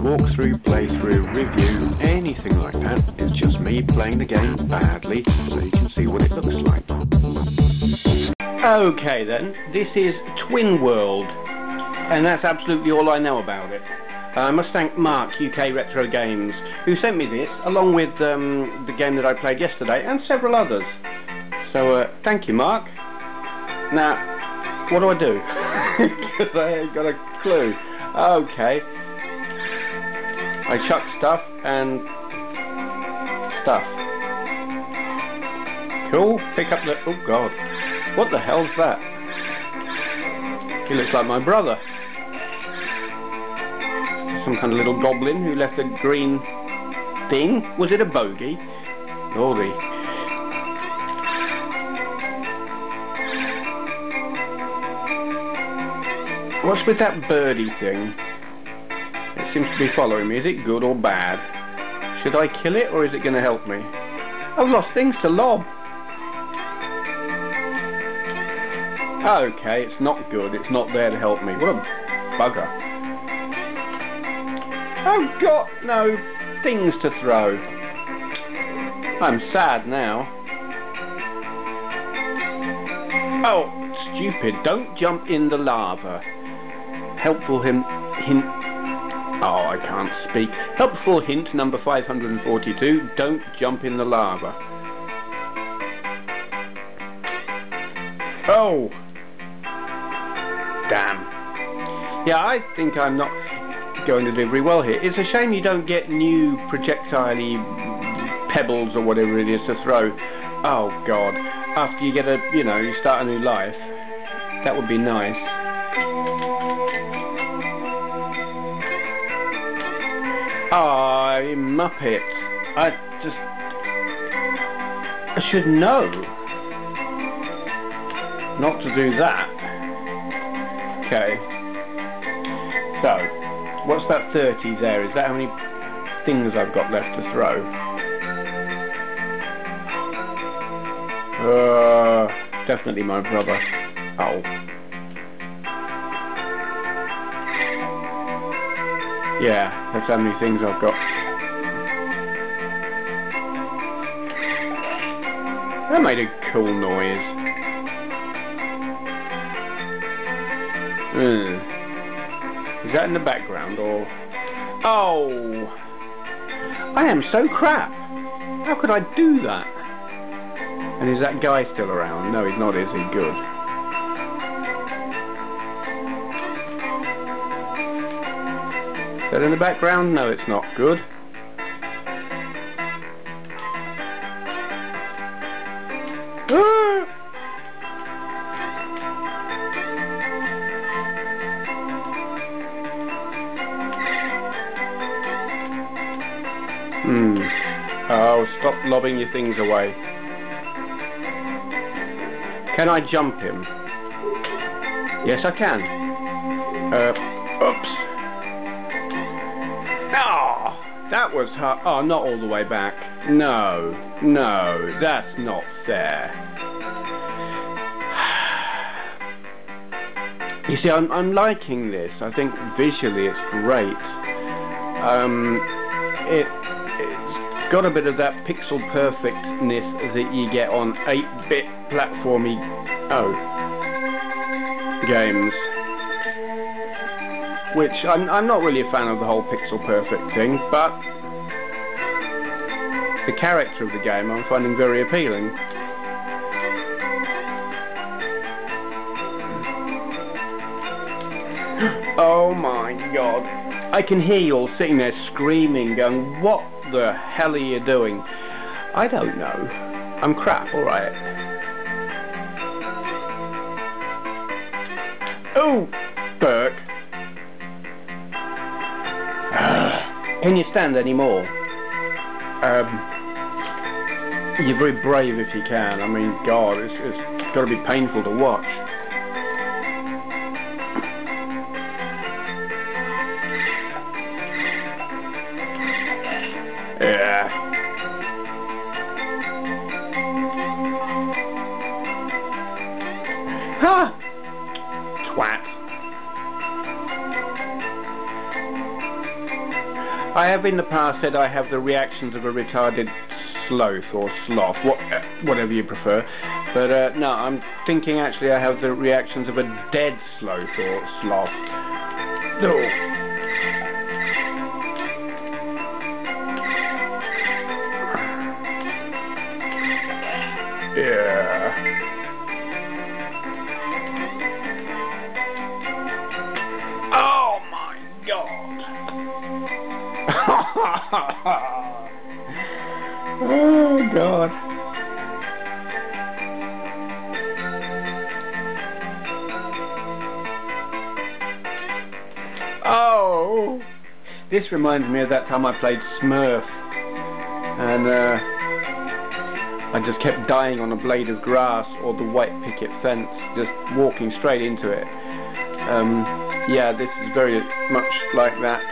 walkthrough, playthrough, review, anything like that. It's just me playing the game badly so you can see what it looks like. Okay then, this is Twin World, and that's absolutely all I know about it. I must thank Mark, UK Retro Games, who sent me this, along with the game that I played yesterday, and several others. So, thank you, Mark. Now, what do I do? Because I ain't got a clue. Okay. I chuck stuff, and... stuff. Cool. Pick up the... oh, God. What the hell's that? He looks like my brother. Some kind of little goblin who left a green thing. Was it a bogey? Lordy. What's with that birdie thing? It seems to be following me. Is it good or bad? Should I kill it or is it going to help me? I've lost things to lob. Okay, it's not good. It's not there to help me. What a bugger. I've got no things to throw. I'm sad now. Oh, stupid. Don't jump in the lava. Helpful hint... oh, I can't speak. Helpful hint number 542. Don't jump in the lava. Oh! Damn. Yeah, I think I'm not... going to do very well here. It's a shame you don't get new projectile-y pebbles or whatever it is to throw. Oh God! After you get a, you know, you start a new life. That would be nice. Ah, Muppet! I should know not to do that. Okay. So. What's that 30 there? Is that how many things I've got left to throw? Definitely my brother. Oh. Yeah, that's how many things I've got. That made a cool noise. Mm. Is that in the background or... oh! I am so crap! How could I do that? And is that guy still around? No, he's not, is he? Good. Is that in the background? No, it's not. Good. Ah! Oh, stop lobbing your things away. Can I jump him? Yes, I can. Oops. Oh, that was hard. Oh, not all the way back. No, no, that's not fair. You see, I'm liking this. I think visually it's great. It's got a bit of that pixel perfectness that you get on 8-bit platformy games, which I'm not really a fan of the whole pixel perfect thing, but the character of the game I'm finding very appealing. Oh my God, I can hear you all sitting there screaming, going, what the hell are you doing? I don't know. I'm crap, alright. Oh, Burke. Can you stand any more? You're very brave if you can. I mean, God, it's got to be painful to watch. Yeah. Ha! Twat. I have in the past said I have the reactions of a retarded sloth or sloth, whatever you prefer. But no, I'm thinking actually I have the reactions of a dead sloth or sloth. Oh. Yeah. Oh my God. Oh God. Oh. This reminds me of that time I played Smurf and I just kept dying on a blade of grass or the white picket fence, just walking straight into it. Yeah, this is very much like that.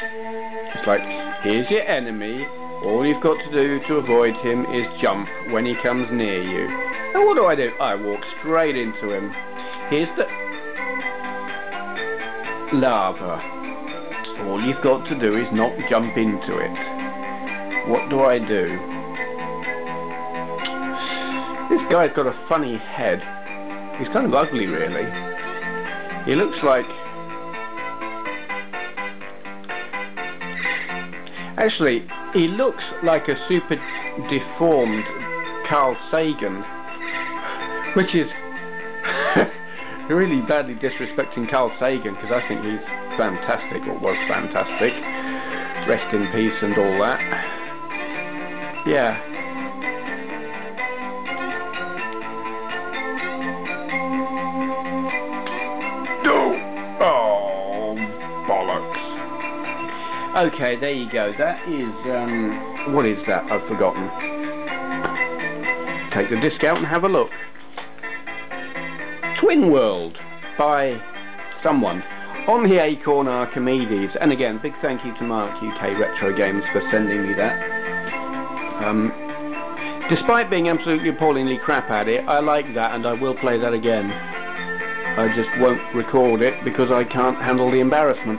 It's like, here's your enemy, all you've got to do to avoid him is jump when he comes near you. And what do? I walk straight into him. Here's the lava. All you've got to do is not jump into it. What do I do? This guy's got a funny head. He's kind of ugly, really. He looks like... Actually, he looks like a super deformed Carl Sagan, which is really badly disrespecting Carl Sagan, because I think he's fantastic, or was fantastic. Rest in peace and all that. Yeah. Okay, there you go. That is, what is that? I've forgotten. Take the disc out and have a look. Twin World by someone on the Acorn Archimedes. And again, big thank you to Mark, UK Retro Games, for sending me that. Despite being absolutely appallingly crap at it, I like that and I will play that again. I just won't record it because I can't handle the embarrassment.